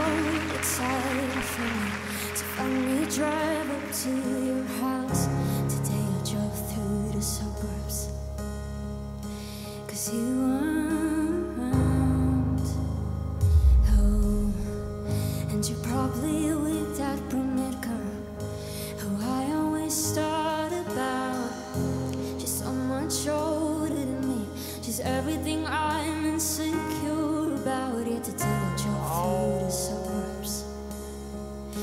long, it's time for me to finally drive up to your house. Today I drove through the suburbs, 'cause you aren't home. And you're probably with that brunette girl who I always thought about. She's so much older than me, she's everything I'm insecure about. Yet today I drove through the suburbs,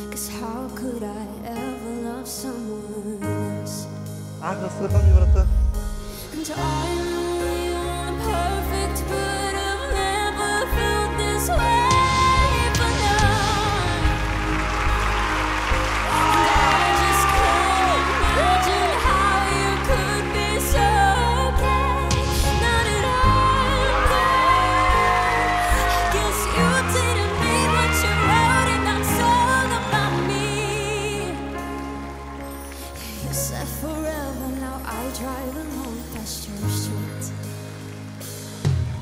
'cause how could I ever love someone else? And I perfect, but I've never felt this way for now. And I just couldn't imagine how you could be so okay. Now that I'm gone, I guess you didn't mean what you wrote and not told about me. You said forever, now I drive alone past your street. Forever,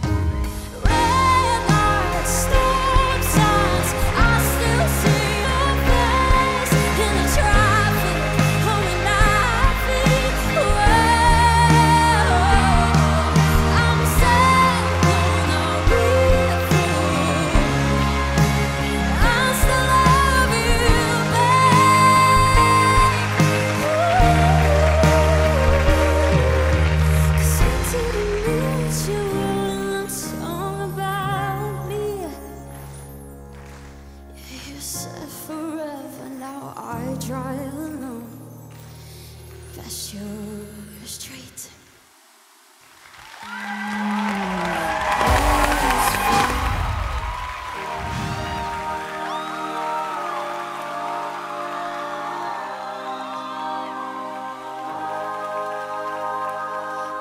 now I drive alone past your street.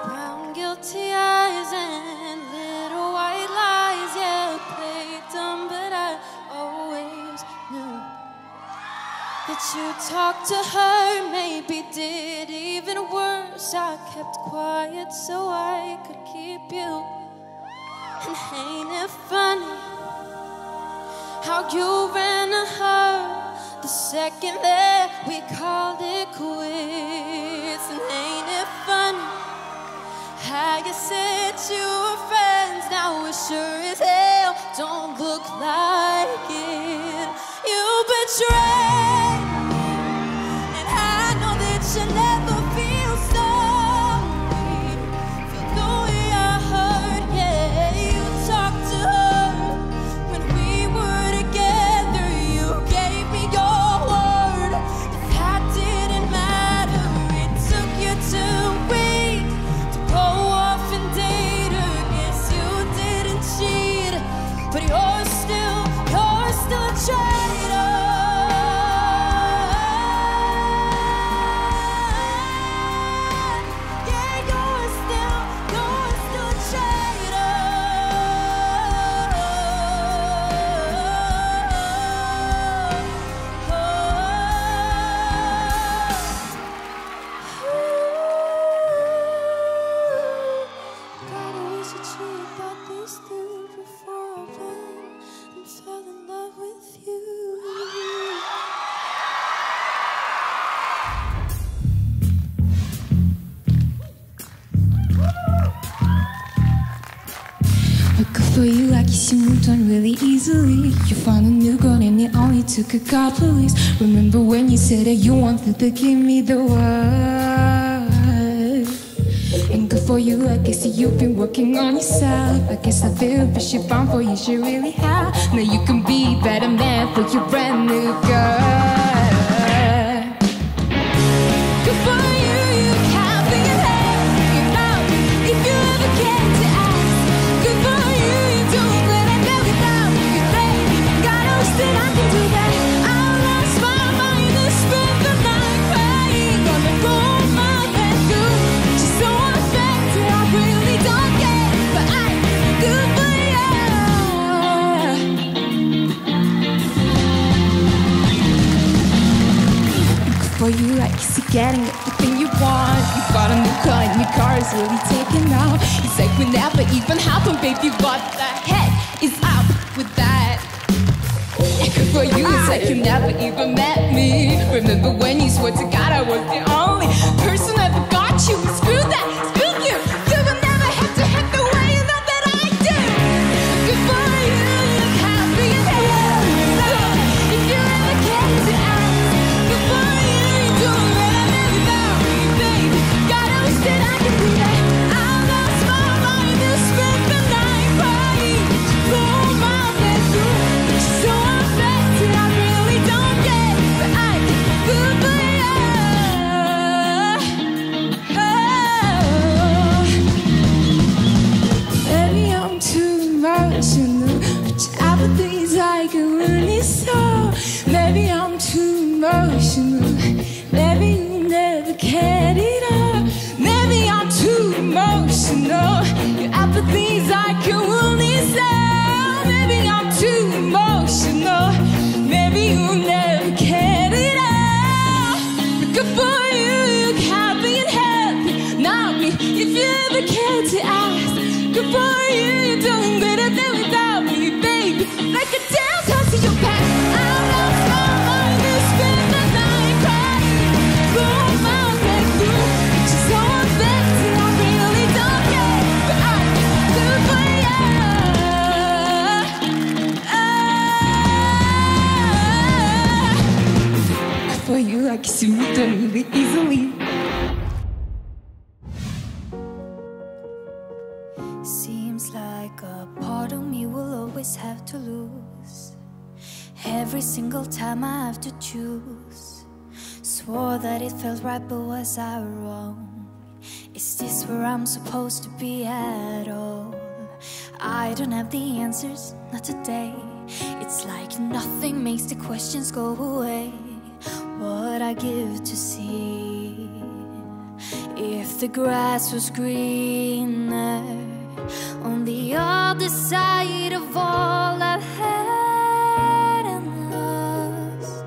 Brown guilty eyes and little white lies, yeah, played them, but I always knew that you talked to her, maybe did even worse. I kept quiet so I could keep you. And ain't it funny how you ran to her the second that we called it quits? And ain't it funny how you said you were friends, now it sure as hell don't look like it. You betrayed. You'll never feel sorry for the way I hurt, yeah. You talked to her when we were together, you gave me your word that that didn't matter. It took you 2 weeks to go off and date her. Guess you didn't cheat, but you're still a traitor. For you, I kiss and moved on really easily. You found a new girl and it only took a couple of weeks. Remember when you said that you wanted to give me the word? And good for you, I guess that you've been working on yourself. I guess I feel but she found for you, she really had. Now you can be a better man for your brand new girl. Good for you, you can't think of that. You know, if you ever get to ask, good for you, you do it when I know without you, baby. God knows that I can do that. I lost my mind and spent the night crying. Gonna go my head through. She's so affected, I really don't get it, but I'm good for you. Good for you, I guess you're getting everything you want. You got a new car and your car is really taken out. It's like we never even happened, baby. What the heck is up with that? for you. It's like you never even met me. Remember when you swore to God I was the only person that forgot you? Screw that, screw you. You will never have to hit the way you know that I do. Before you look happy and happy. If you ever catch your eyes, before you do whatever I'm about you, baby. God, I wish that I could do that. I lost my mind and spent the night crying for my best friend. So affected, I really don't get it, but I can feel the air. Maybe I'm too emotional, but apathy's like a lonely soul. Maybe I'm too emotional, maybe you never cared it all. Maybe I'm too emotional, your apathy's like a lonely soul. Maybe I'm too emotional. Maybe you never cared at all. But good for you, you look happy and happy. Not me, if you ever cared to ask. Good for you, you're doing better than without me, baby. Like a dance hall to your past. I lost my mind and spent the night crying. Blow my back through, but you're so affected. I really don't care, but I can do it for you. For you, I kiss you, don't move it easily. Seems like a part of me will always have to lose. Every single time I have to choose. Swore that it felt right, but was I wrong? Is this where I'm supposed to be at all? I don't have the answers, not today. It's like nothing makes the questions go away. What I give to see. If the grass was greener on the other side of all I've had and lost,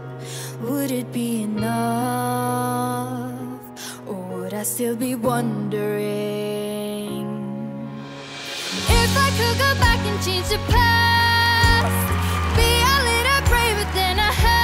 would it be enough? Or would I still be wondering? If I could go back and change the past, be a little braver than I have.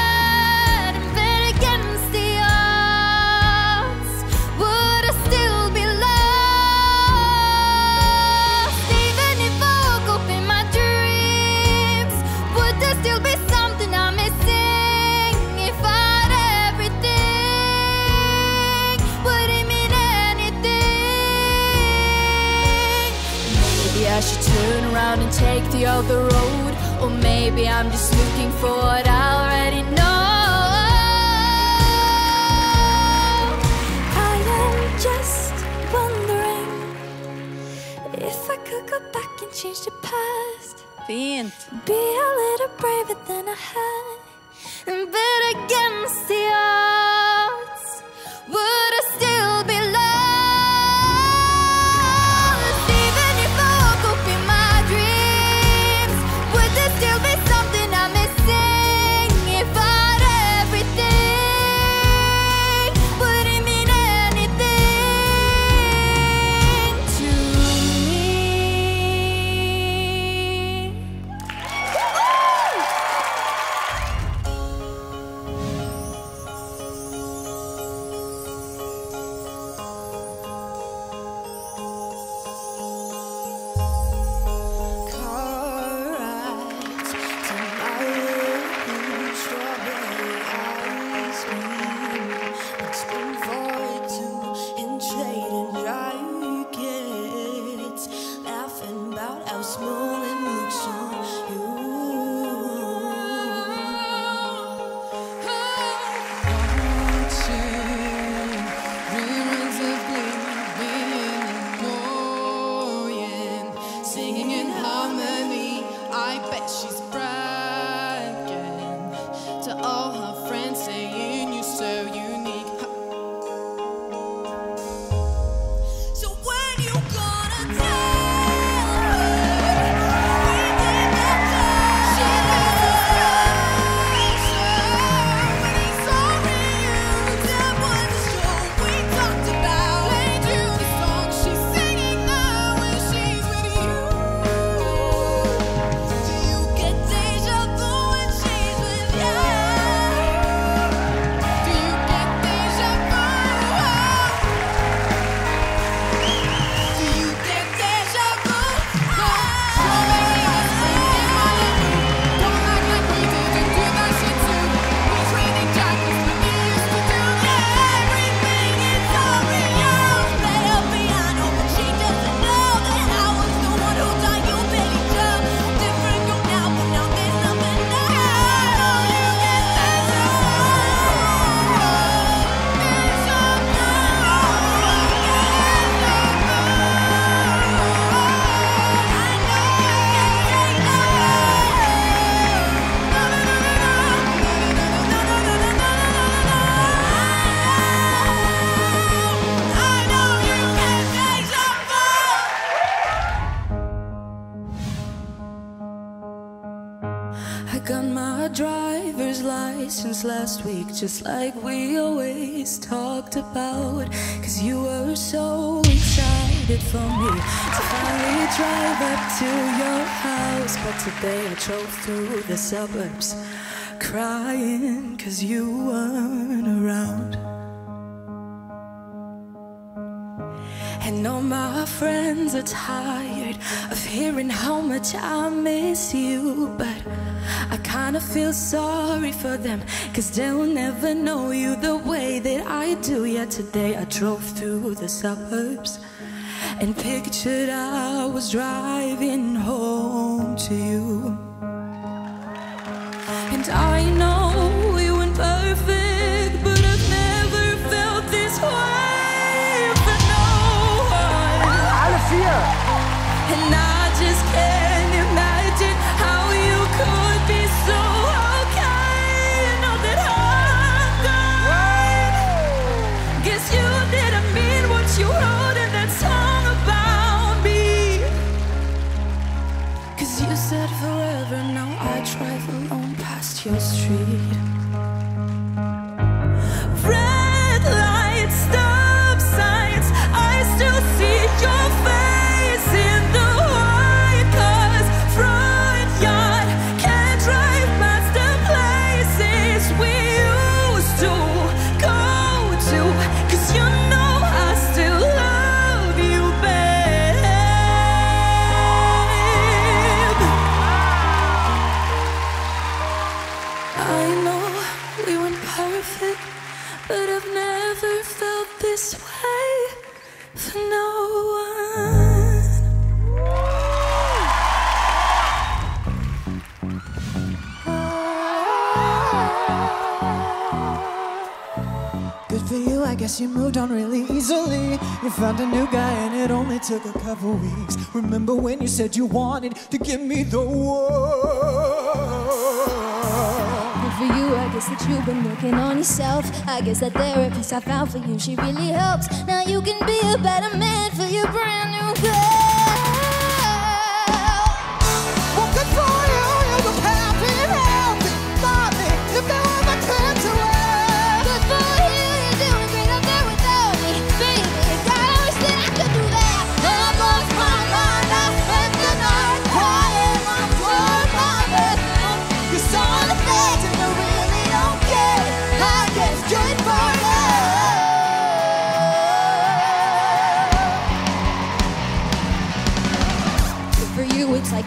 Turn around and take the other road. Or maybe I'm just looking for what I already know. I am just wondering if I could go back and change the past. Be a little braver than I had, and bet against the odds. Would I still be loved? my driver's license last week, just like we always talked about, 'cause you were so excited for me to finally drive up to your house. But today I drove through the suburbs crying 'cause you weren't around. And all my friends are tired of hearing how much I miss you, but I kinda feel sorry for them, 'cause they'll never know you the way that I do. Yeah, today I drove through the suburbs and pictured I was driving home to you. And I know we weren't perfect, but I've never felt this way. And I just can't imagine how you could be so okay. You know that I'm gone. Guess you didn't mean what you wrote in that song about me. 'Cause you said forever, now I drive alone past your street. Red lights, stop signs, I still see your face. I guess you moved on really easily. You found a new guy and it only took a couple weeks. Remember when you said you wanted to give me the world? Good for you, I guess that you've been working on yourself. I guess that therapist I found for you, she really helps. Now you can be a better man for your brand new girl. Well, good for you, you look happy, healthy, lovely. If there was a chance to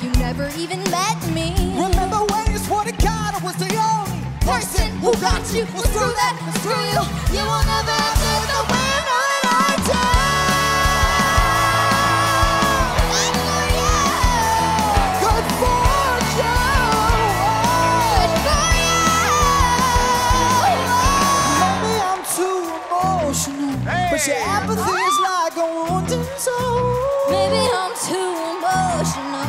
you never even met me. Remember when you swore to God I was the only person who got you? Well, screw that, screw you. You will never have to live the way I know that I do. Good for you. Good for you. Good for you. Maybe I'm too emotional, hey, but your apathy is like a wounded soul. Maybe I'm too emotional.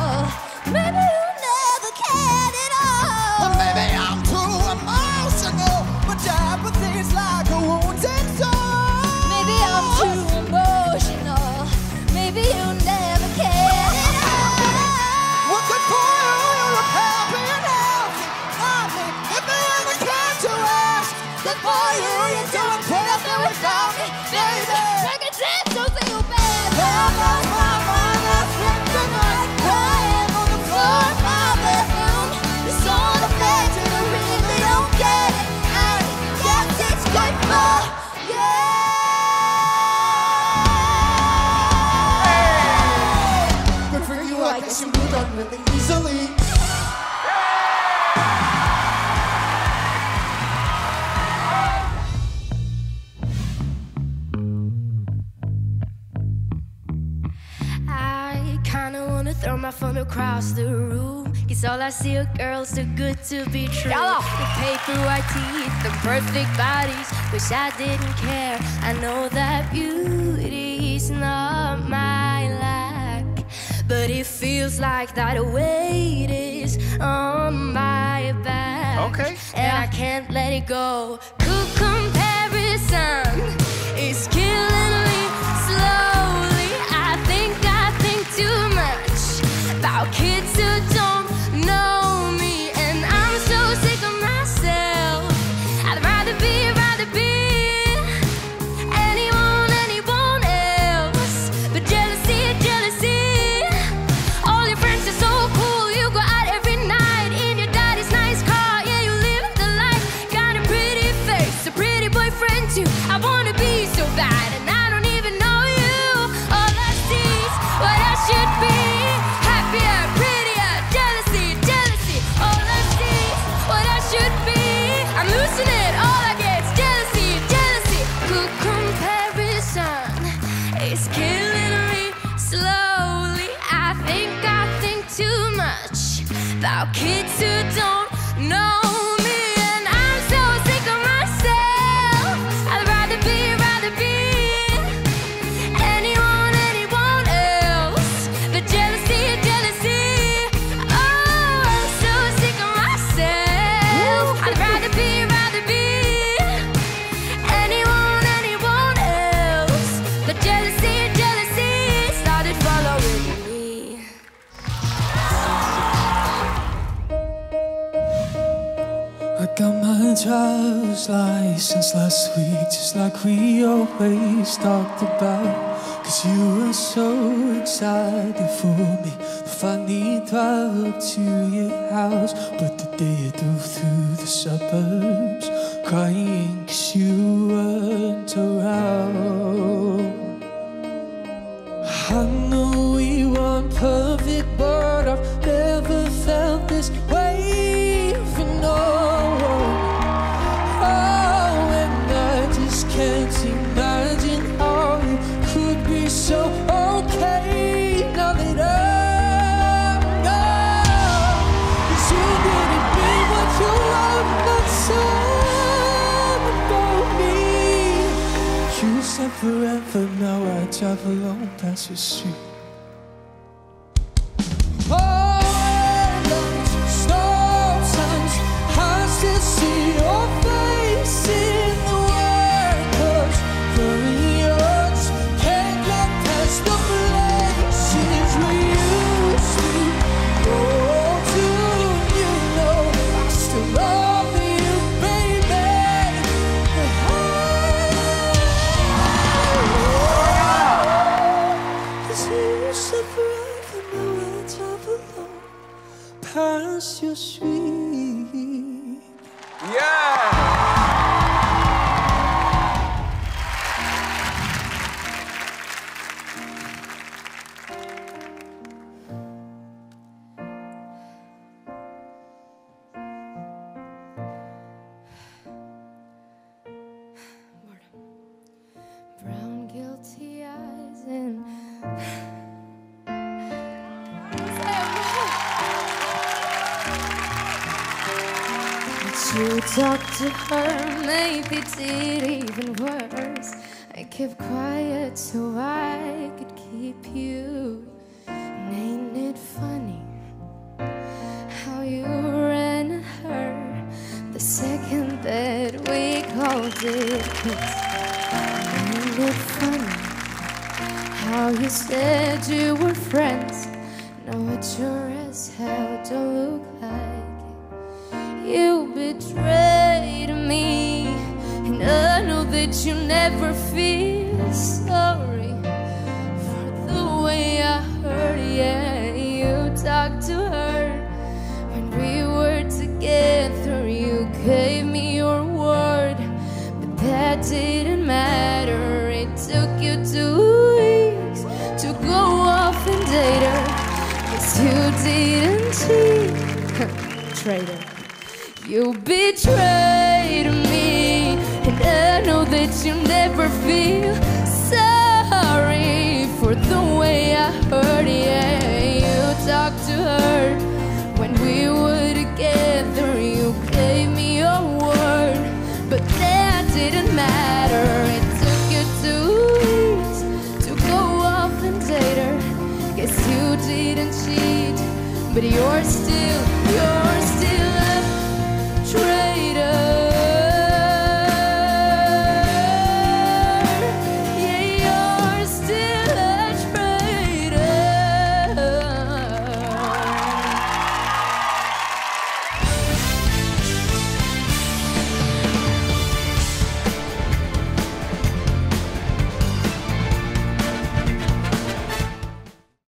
Maybe you never cared at all. Well, maybe I'm too emotional, but apathy is like a wounded soul. Maybe I'm too emotional. Maybe you never cared at all. Well, good for you, you look happy and healthy. If you ever came to ask, good for you, you're doing perfect without me, baby. Take a chance, don't see you bad. Really easily. I kinda wanna throw my phone across the room, 'cause all I see are girls too good to be true. They pay through our teeth, the perfect bodies. Wish I didn't care. I know that beauty's not my life, but it feels like that weight is on my back. Okay. And I can't let it go. Good comparison is killing me slowly. I think too much about kids who don't know me, and I'm so sad. pushing it all against jealousy, jealousy. Good comparison is killing me slowly. I think too much about kids who don't know me, and I'm so sick of myself. I'd rather be anyone else. But jealousy, jealousy. Oh, I'm so sick of myself. I'd rather be anyone else. But jealousy, jealousy started following me. Got my driver's license last week, just like we always talked about. Cause you were so excited for me. I finally drive up to your house, but the day I drove through the suburbs, crying cause you weren't around. I know we weren't perfect, but I've never felt this way for no. Can't imagine how you could be so okay now that I'm gone. 'Cause you didn't mean what you loved, but some about me. You said forever, now I drive alone past your street. All those stop signs, I still see your face in the past your street. Yeah! Brown guilty eyes and you talked to her, maybe did even worse. I kept quiet so I could keep you. And ain't it funny how you ran at her the second that we called it quits? Ain't it funny how you said you were friends? Now what you're as hell don't look like. You betrayed me, and I know that you never feel sorry for the way I hurt. Yeah, you talked to her when we were together. You gave me your word, but that didn't matter. It took you 2 weeks to go off and date her, 'cause you didn't cheat. Traitor. You betrayed me, and I know that you never feel sorry for the way I hurt you. You talked to her when we were together. You gave me your word, but that didn't matter. It took you 2 weeks to go off and date her. Guess you didn't cheat, but you're still